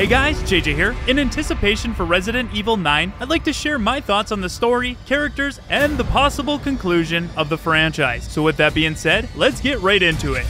Hey guys, JJ here. In anticipation for Resident Evil 9, I'd like to share my thoughts on the story, characters, and the possible conclusion of the franchise. So with that being said, let's get right into it.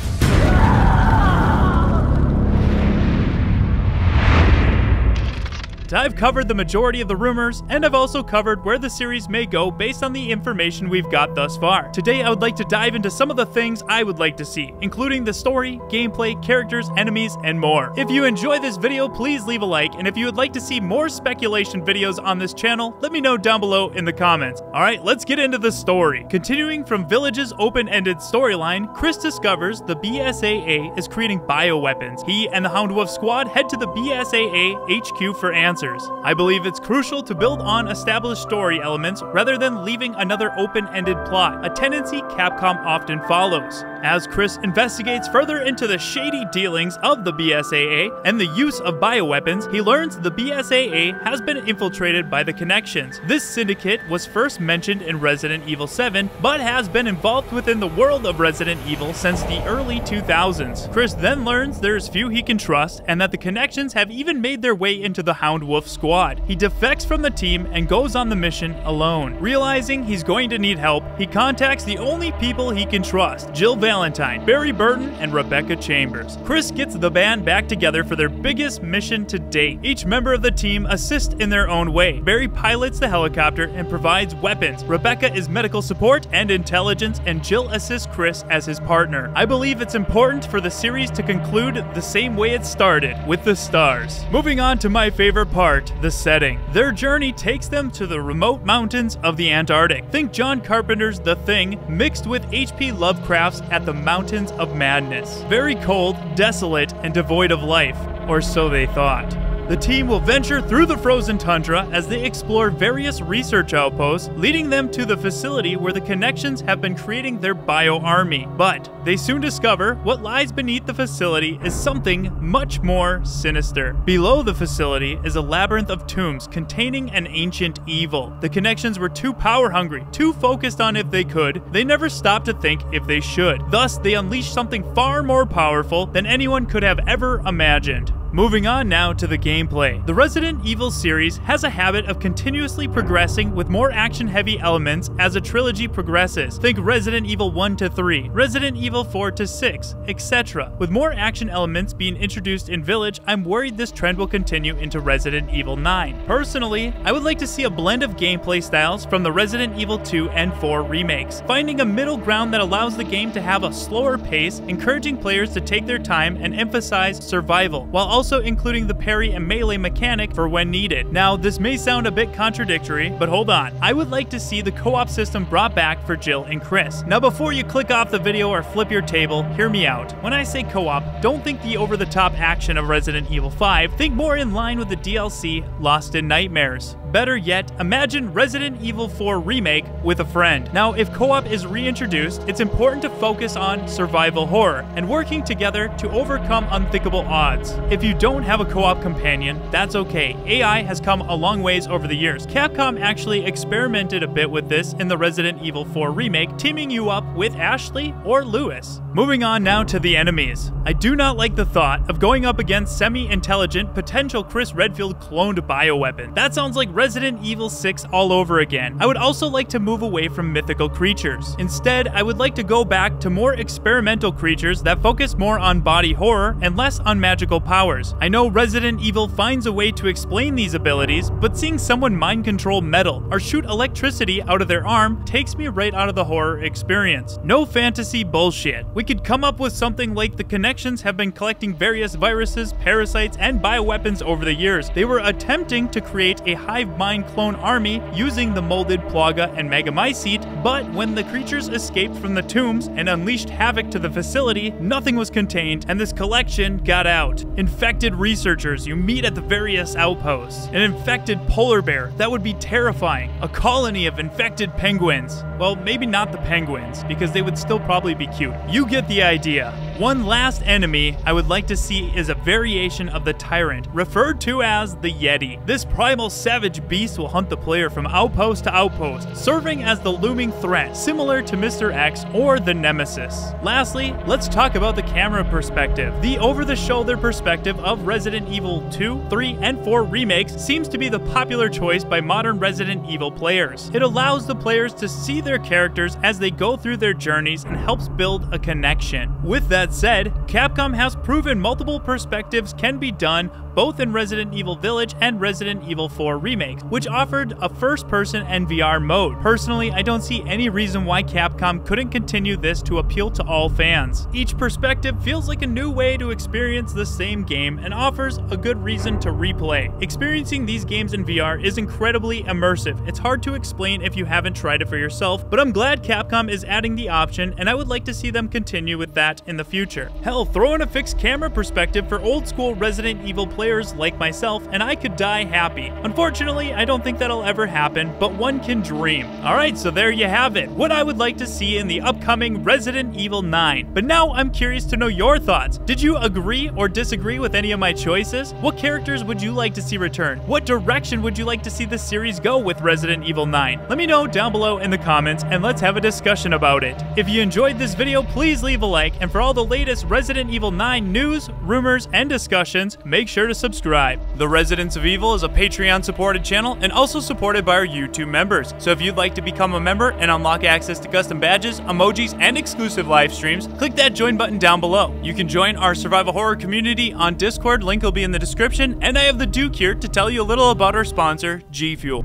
I've covered the majority of the rumors, and I've also covered where the series may go based on the information we've got thus far. Today I would like to dive into some of the things I would like to see, including the story, gameplay, characters, enemies, and more. If you enjoy this video, please leave a like, and if you would like to see more speculation videos on this channel, let me know down below in the comments. Alright, let's get into the story. Continuing from Village's open-ended storyline, Chris discovers the BSAA is creating bioweapons. He and the Houndwolf squad head to the BSAA HQ for answers. I believe it's crucial to build on established story elements rather than leaving another open-ended plot, a tendency Capcom often follows. As Chris investigates further into the shady dealings of the BSAA and the use of bioweapons, he learns the BSAA has been infiltrated by the Connections. This syndicate was first mentioned in Resident Evil 7, but has been involved within the world of Resident Evil since the early 2000s. Chris then learns there's few he can trust, and that the Connections have even made their way into the Houndwolf squad. He defects from the team and goes on the mission alone. Realizing he's going to need help, he contacts the only people he can trust, Jill Valentine, Barry Burton, and Rebecca Chambers. Chris gets the band back together for their biggest mission to date. Each member of the team assists in their own way. Barry pilots the helicopter and provides weapons. Rebecca is medical support and intelligence, and Jill assists Chris as his partner. I believe it's important for the series to conclude the same way it started, with the stars. Moving on to my favorite part, the setting. Their journey takes them to the remote mountains of the Antarctic. Think John Carpenter's The Thing mixed with H.P. Lovecraft's At the Mountains of Madness. Very cold, desolate, and devoid of life, or so they thought. The team will venture through the frozen tundra as they explore various research outposts, leading them to the facility where the Connections have been creating their bio-army. But they soon discover what lies beneath the facility is something much more sinister. Below the facility is a labyrinth of tombs containing an ancient evil. The Connections were too power-hungry, too focused on if they could, they never stopped to think if they should. Thus, they unleashed something far more powerful than anyone could have ever imagined. Moving on now to the gameplay. The Resident Evil series has a habit of continuously progressing with more action-heavy elements as a trilogy progresses. Think Resident Evil 1 to 3, Resident Evil 4 to 6, etc. With more action elements being introduced in Village, I'm worried this trend will continue into Resident Evil 9. Personally, I would like to see a blend of gameplay styles from the Resident Evil 2 and 4 remakes, finding a middle ground that allows the game to have a slower pace, encouraging players to take their time and emphasize survival, while also including the parry and melee mechanic for when needed. Now, this may sound a bit contradictory, but hold on. I would like to see the co-op system brought back for Jill and Chris. Now, before you click off the video or flip your table, hear me out. When I say co-op, don't think the over-the-top action of Resident Evil 5. Think more in line with the DLC Lost in Nightmares. Better yet, imagine Resident Evil 4 Remake with a friend. Now, if co-op is reintroduced, it's important to focus on survival horror and working together to overcome unthinkable odds. If you don't have a co-op companion, that's okay. AI has come a long ways over the years. Capcom actually experimented a bit with this in the Resident Evil 4 Remake, teaming you up with Ashley or Lewis. Moving on now to the enemies. I do not like the thought of going up against semi-intelligent, potential Chris Redfield cloned bioweapon. That sounds like Resident Evil 6 all over again. I would also like to move away from mythical creatures. Instead, I would like to go back to more experimental creatures that focus more on body horror and less on magical powers. I know Resident Evil finds a way to explain these abilities, but seeing someone mind control metal or shoot electricity out of their arm takes me right out of the horror experience. No fantasy bullshit. We could come up with something like the Connections have been collecting various viruses, parasites, and bioweapons over the years. They were attempting to create a hive mind clone army using the molded plaga and megamycete, but when the creatures escaped from the tombs and unleashed havoc to the facility, nothing was contained and this collection got out. Infected researchers you meet at the various outposts, an infected polar bear, that would be terrifying, a colony of infected penguins. Well, maybe not the penguins, because they would still probably be cute. You get the idea. One last enemy I would like to see is a variation of the Tyrant, referred to as the Yeti. This primal savage beast will hunt the player from outpost to outpost, serving as the looming threat, similar to Mr. X or the Nemesis. Lastly, let's talk about the camera perspective. The over-the-shoulder perspective of Resident Evil 2, 3, and 4 remakes seems to be the popular choice by modern Resident Evil players. It allows the players to see their characters as they go through their journeys and helps build a connection. With that said, Capcom has proven multiple perspectives can be done both in Resident Evil Village and Resident Evil 4 Remake, which offered a first-person and VR mode. Personally, I don't see any reason why Capcom couldn't continue this to appeal to all fans. Each perspective feels like a new way to experience the same game and offers a good reason to replay. Experiencing these games in VR is incredibly immersive. It's hard to explain if you haven't tried it for yourself, but I'm glad Capcom is adding the option, and I would like to see them continue with that in the future. Hell, throw in a fixed camera perspective for old-school Resident Evil players like myself, and I could die happy. Unfortunately, I don't think that'll ever happen, but one can dream. Alright, so there you have it, what I would like to see in the upcoming Resident Evil 9. But now I'm curious to know your thoughts. Did you agree or disagree with any of my choices? What characters would you like to see return? What direction would you like to see the series go with Resident Evil 9? Let me know down below in the comments, and let's have a discussion about it. If you enjoyed this video, please leave a like, and for all the latest Resident Evil 9 news, rumors, and discussions, make sure to subscribe. The Residence of Evil is a Patreon-supported channel and also supported by our YouTube members. So if you'd like to become a member and unlock access to custom badges, emojis, and exclusive live streams, click that join button down below. You can join our survival horror community on Discord, link will be in the description, and I have the Duke here to tell you a little about our sponsor, G Fuel.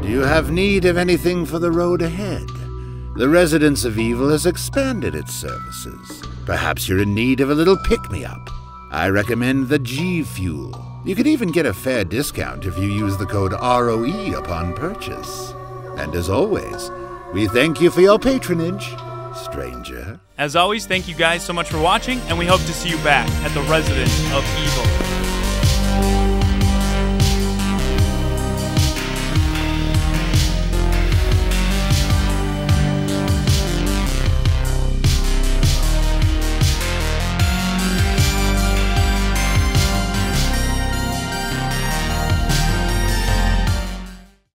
Do you have need of anything for the road ahead? The Residence of Evil has expanded its services. Perhaps you're in need of a little pick-me-up. I recommend the G Fuel. You can even get a fair discount if you use the code ROE upon purchase. And as always, we thank you for your patronage, stranger. As always, thank you guys so much for watching, and we hope to see you back at the Residence of Evil.